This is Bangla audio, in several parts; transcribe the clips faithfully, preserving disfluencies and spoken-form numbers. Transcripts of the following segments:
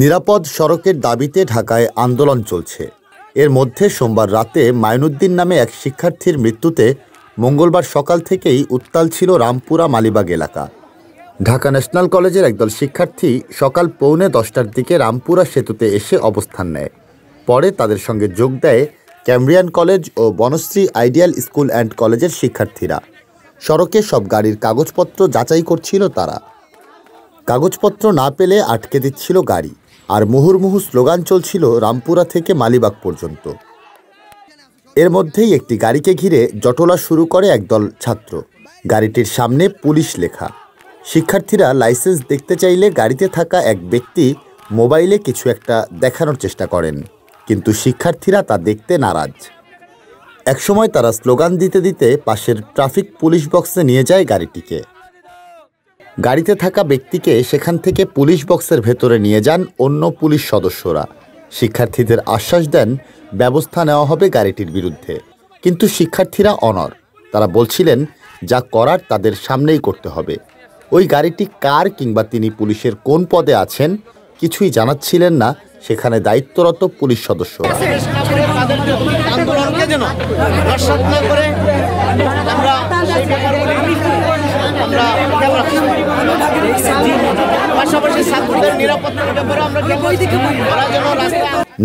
নিরাপদ সড়কের দাবিতে ঢাকায় আন্দোলন চলছে। এর মধ্যে সোমবার রাতে মাইনুদ্দিন নামে এক শিক্ষার্থীর মৃত্যুতে মঙ্গলবার সকাল থেকেই উত্তাল ছিল রামপুরা মালিবাগ এলাকা। ঢাকা ন্যাশনাল কলেজের একদল শিক্ষার্থী সকাল পৌনে দশটার দিকে রামপুরা সেতুতে এসে অবস্থান নেয়। পরে তাদের সঙ্গে যোগ দেয় ক্যামব্রিয়ান কলেজ ও বনশ্রী আইডিয়াল স্কুল অ্যান্ড কলেজের শিক্ষার্থীরা। সড়কে সব গাড়ির কাগজপত্র যাচাই করছিল তারা। কাগজপত্র না পেলে আটকে দিচ্ছিল গাড়ি, আর মুহুর্মুহু স্লোগান চলছিল রামপুরা থেকে মালিবাগ পর্যন্ত। এর মধ্যেই একটি গাড়িকে ঘিরে জটলা শুরু করে একদল ছাত্র। গাড়িটির সামনে পুলিশ লেখা। শিক্ষার্থীরা লাইসেন্স দেখতে চাইলে গাড়িতে থাকা এক ব্যক্তি মোবাইলে কিছু একটা দেখানোর চেষ্টা করেন, কিন্তু শিক্ষার্থীরা তা দেখতে নারাজ। একসময় তারা স্লোগান দিতে দিতে পাশের ট্রাফিক পুলিশ বক্সে নিয়ে যায় গাড়িটিকে। গাড়িতে থাকা ব্যক্তিকে সেখান থেকে পুলিশ বক্সের ভেতরে নিয়ে যান অন্য পুলিশ সদস্যরা। শিক্ষার্থীদের আশ্বাস দেন ব্যবস্থা নেওয়া হবে গাড়িটির বিরুদ্ধে, কিন্তু শিক্ষার্থীরা অনড়। তারা বলছিলেন যা করার তাদের সামনেই করতে হবে। ওই গাড়িটি কার কিংবা তিনি পুলিশের কোন পদে আছেন কিছুই জানাচ্ছিলেন না সেখানে দায়িত্বরত পুলিশ সদস্যরা।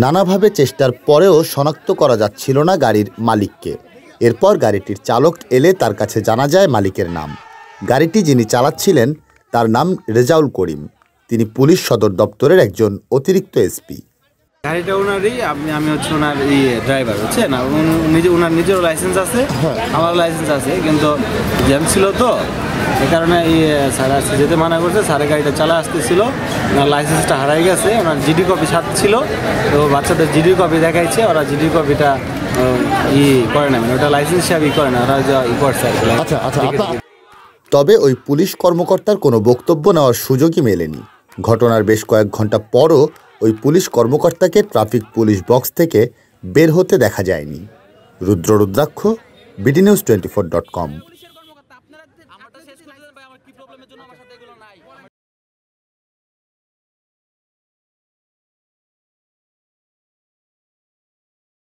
নানাভাবে চেষ্টার পরেও শনাক্ত করা যাচ্ছিল না গাড়ির মালিককে। এরপর গাড়িটির চালক এলে তার কাছে জানা যায় মালিকের নাম। গাড়িটি যিনি চালাচ্ছিলেন তার নাম রেজাউল করিম। তিনি পুলিশ সদর দপ্তরের একজন অতিরিক্ত এসপি। গাড়িটা ওনারই, আমি আমি হচ্ছে ওনার ইয়ে ড্রাইভার, বুঝছেন। ওনার নিজের লাইসেন্স আছে, আমার লাইসেন্স আছে, কিন্তু জ্যাম ছিল তো এই কারণে ইয়ে স্যার আসতে যেতে মানা করছে। স্যারের গাড়িটা চালা আসতেছিল, ওনার লাইসেন্সটা হারাই গেছে। ওনার জিডি কপি সাথে ছিল, তো বাচ্চাদের জিডি কপি দেখাইছে। ওরা জিডি কপিটা ই করে না, মানে ওটা লাইসেন্স হিসাবে ই করে না, ওরা যা ই করছে। আচ্ছা আচ্ছা। তবে ওই পুলিশ কর্মকর্তার কোনো বক্তব্য নেওয়ার সুযোগই মেলেনি। ঘটনার বেশ কয়েক ঘন্টা পরও ওই পুলিশ কর্মকর্তাকে ট্রাফিক পুলিশ বক্স থেকে বের হতে দেখা যায়নি। Rudra Rudraksh, B D news twenty four dot কম।